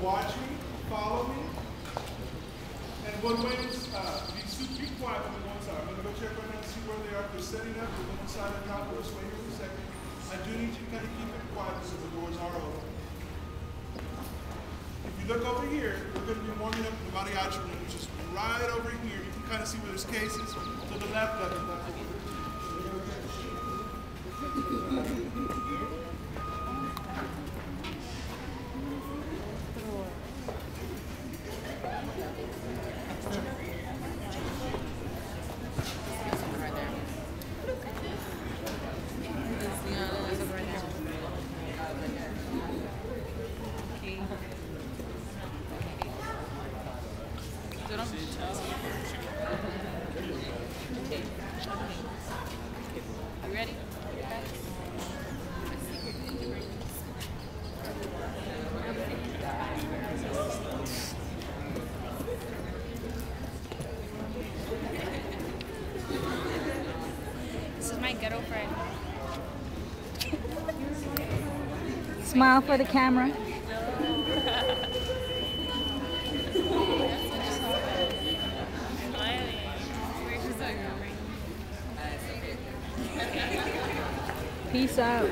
will watch me, follow me. And when Wayne's, be quiet for me one time. I'm going to go check right now and see where they are. They're setting up. We're going to sign the concourse. Wait here for a second. I do need you to kind of keep it quiet because the doors are open. If you look over here, we're going to be warming up the mariachi room, which is right over here. You can kind of see where there's cases to the left of it. Smile for the camera. Peace out.